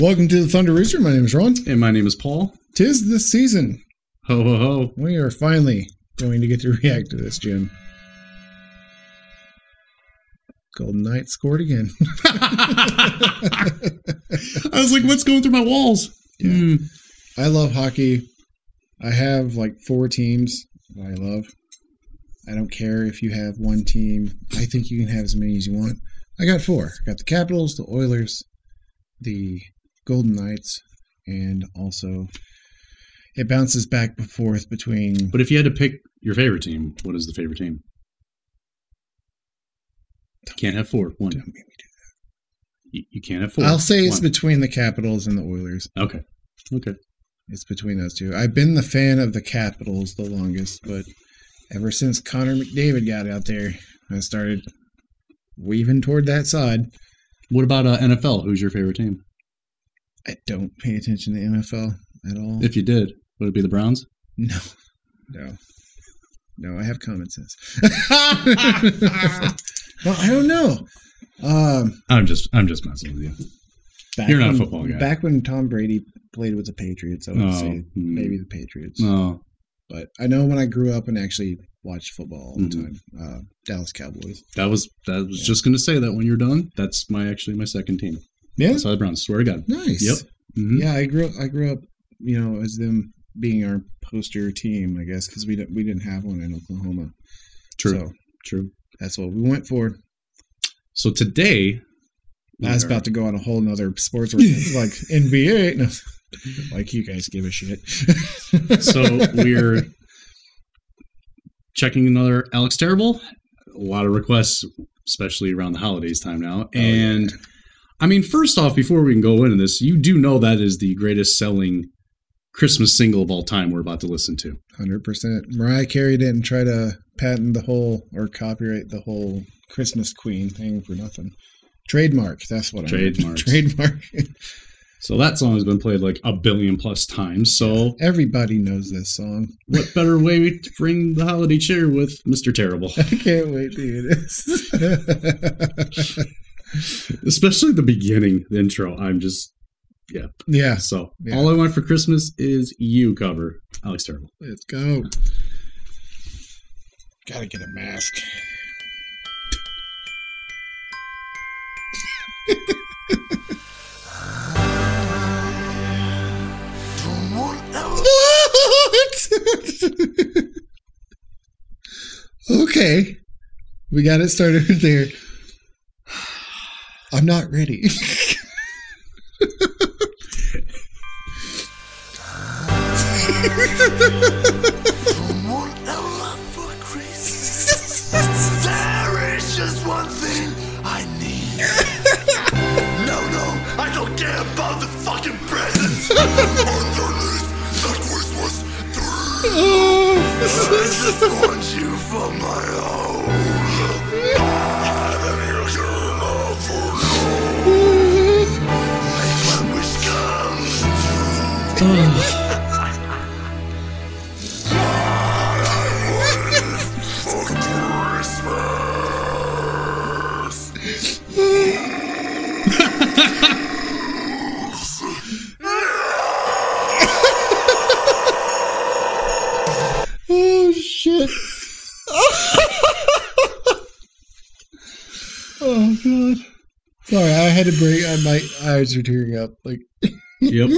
Welcome to the Thunder Rooster. My name is Ron. And my name is Paul. Tis the season. Ho, ho, ho. We are finally going to get to react to this, Jim. Golden Knights scored again. I was like, what's going through my walls? Yeah. I love hockey. I have like 4 teams that I love. I don't care if you have 1 team. I think you can have as many as you want. I got 4. I got the Capitals, the Oilers, the Golden Knights, and also it bounces back and forth between... But if you had to pick your favorite team, what is the favorite team? Can't have 4. 1. Don't make me do that. You can't have 4. I'll say it's between the Capitals and the Oilers. Okay. Okay. It's between those 2. I've been the fan of the Capitals the longest, but ever since Connor McDavid got out there, I started weaving toward that side. What about NFL? Who's your favorite team? I don't pay attention to NFL at all. If you did, would it be the Browns? No. No. No, I have common sense. Well, I don't know. I'm just messing with you. You're not a football guy. Back when Tom Brady played with the Patriots, I would say maybe the Patriots. No. But I know when I grew up and actually watched football all the time, Dallas Cowboys. I was just going to say that when you're done, that's my second team. Yeah, that's how the Browns. Swear to God. Nice. Yep. Mm-hmm. Yeah, I grew up, you know, as them being our poster team, I guess, because we didn't have one in Oklahoma. True. So, true. That's what we went for. So today, I was about to go on a whole nother sports like NBA. No. Like you guys give a shit. So we're checking another Alex Terrible. A lot of requests, especially around the holidays time now. And I mean, first off, before we can go into this, you do know that is the greatest selling Christmas single of all time we're about to listen to. 100%. Mariah Carey didn't try to patent the whole or copyright the whole Christmas Queen thing for nothing. Trademark. That's what I mean. Trademark. So that song has been played like 1 billion+ times. So everybody knows this song. What better way to bring the holiday cheer with Mr. Terrible? I can't wait to hear this. Especially the beginning, the intro. I'm just, yeah. Yeah. So All I Want for Christmas Is You cover Alex Terrible. Let's go. Gotta get a mask. Okay, we got it started there. I'm not ready. There is just one thing I need. No, I don't care about the fucking presents. I just want you for my own. Make my wish come true. I want for Christmas. Shit. Oh God. Sorry, I had to break. My eyes are tearing up. Like, yep.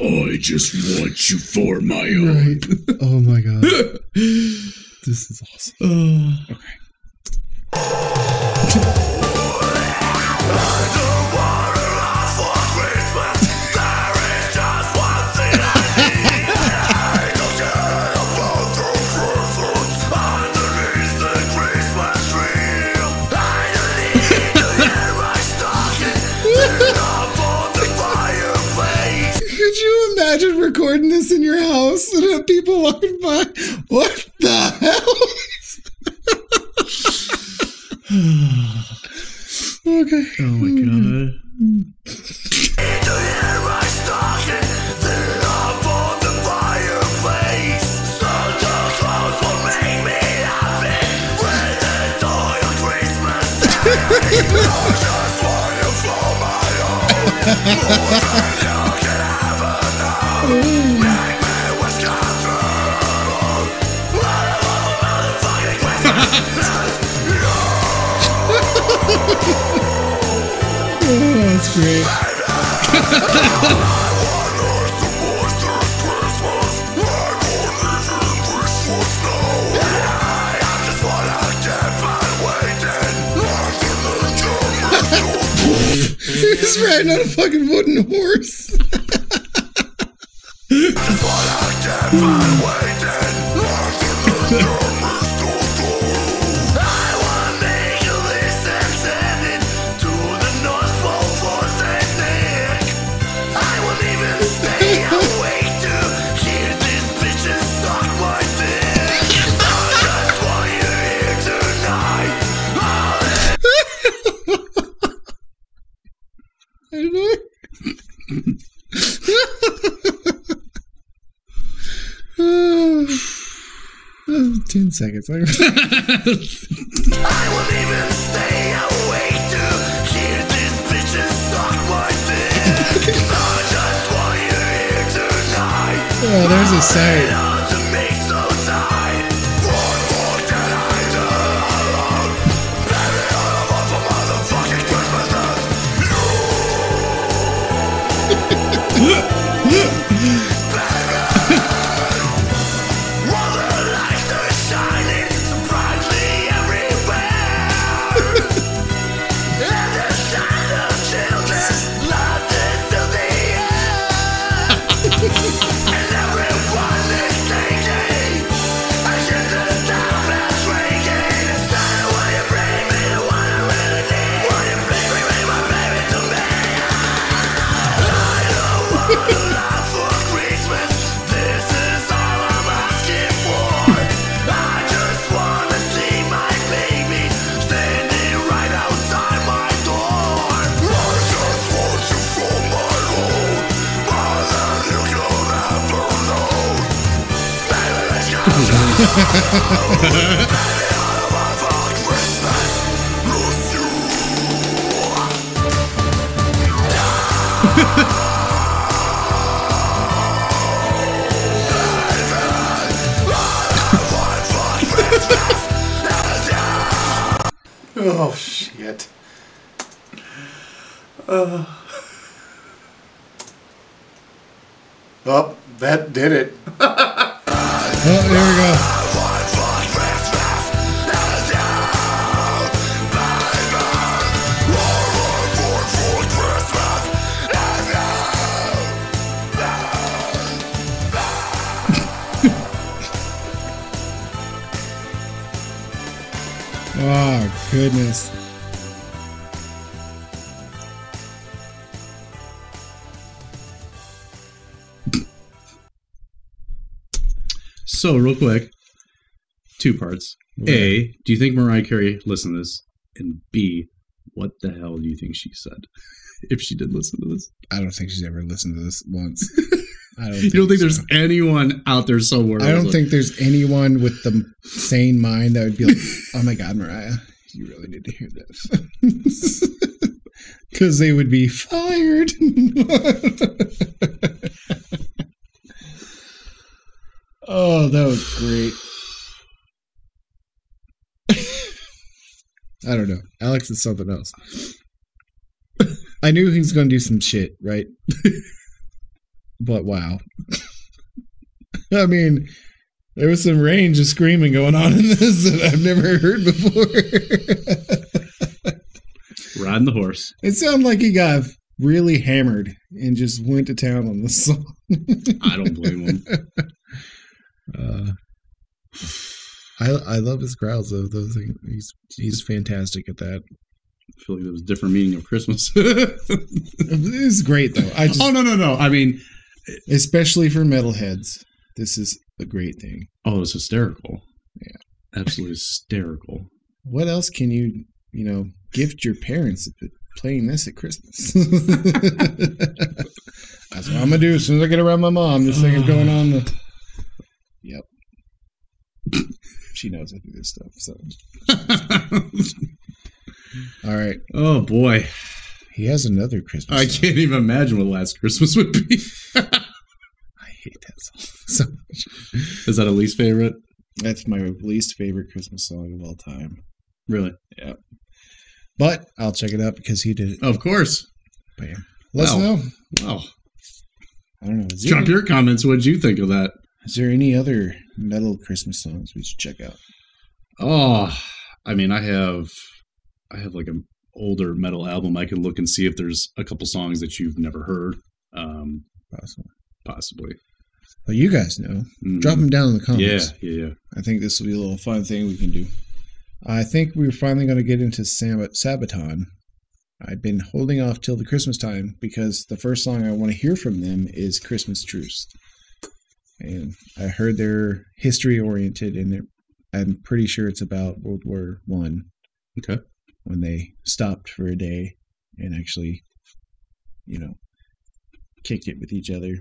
I just want you for my own. Right. Oh my God. This is awesome. Okay. Imagine recording this in your house and have people walking by. What the hell? Okay. Oh my God. That's great. He's riding on a fucking wooden horse. Seconds later. I will even stay awake to hear this bitch's song like this. I just want you here tonight. Oh, there's a sight. Oh shit. Well, that did it. Oh, there we go. Oh, goodness. So, real quick, two parts. What? A, do you think Mariah Carey listened to this? And B, what the hell do you think she said? If she did listen to this. I don't think she's ever listened to this once. You don't think there's anyone out there somewhere? I don't think there's anyone with the sane mind that would be like, oh my God, Mariah, you really need to hear this. Because they would be fired. Oh, that was great. I don't know. Alex is something else. I knew he was going to do some shit, right? But wow. I mean, there was some range of screaming going on in this that I've never heard before. Riding the horse. It sounded like he got really hammered and just went to town on this song. I don't blame him. I love his growls, though. He's fantastic at that. I feel like there was a different meaning of Christmas. It's great, though. Oh, no. I mean... Especially for metalheads, this is a great thing. Oh, it's hysterical. Yeah. Absolutely hysterical. What else can you gift your parents playing this at Christmas? That's what I'm going to do as soon as I get around my mom. This thing is going on the... Yep. She knows I do this stuff, so... All right. Oh, boy. He has another Christmas song. I can't even imagine what Last Christmas would be. I hate that song so much. Is that a least favorite? That's my least favorite Christmas song of all time. Really? Yeah. But I'll check it out because he did it. Of course. Bam. Let us know. Wow. I don't know. Drop your comments. What did you think of that? Is there any other metal Christmas songs we should check out? Oh, I mean, I have like an older metal album. I can look and see if there's a couple songs that you've never heard. Possibly. But you guys know. Mm-hmm. Drop them down in the comments. Yeah. I think this will be a little fun thing we can do. I think we're finally going to get into Sabaton. I've been holding off till the Christmas time because the first song I want to hear from them is Christmas Truce. And I heard they're history-oriented, and I'm pretty sure it's about World War I. Okay. When they stopped for a day and actually, you know, kicked it with each other.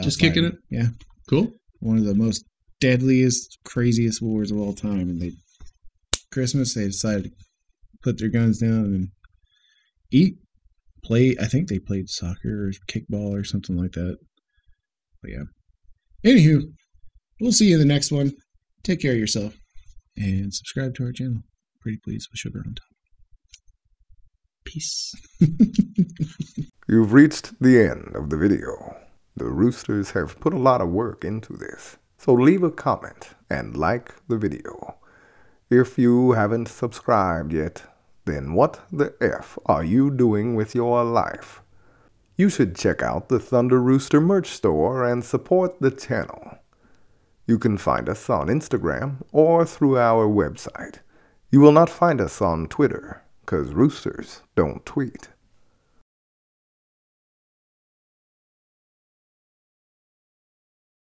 Just kicking it? Yeah. Cool. One of the most deadliest, craziest wars of all time. And they, Christmas, they decided to put their guns down and eat, play. I think they played soccer or kickball or something like that. But yeah. Anywho, we'll see you in the next one. Take care of yourself and subscribe to our channel. Pretty Please with Sugar on top. Peace. You've reached the end of the video. The Roosters have put a lot of work into this, so leave a comment and like the video. If you haven't subscribed yet, then what the F are you doing with your life? You should check out the Thunder Rooster merch store and support the channel. You can find us on Instagram or through our website. You will not find us on Twitter, 'cause roosters don't tweet.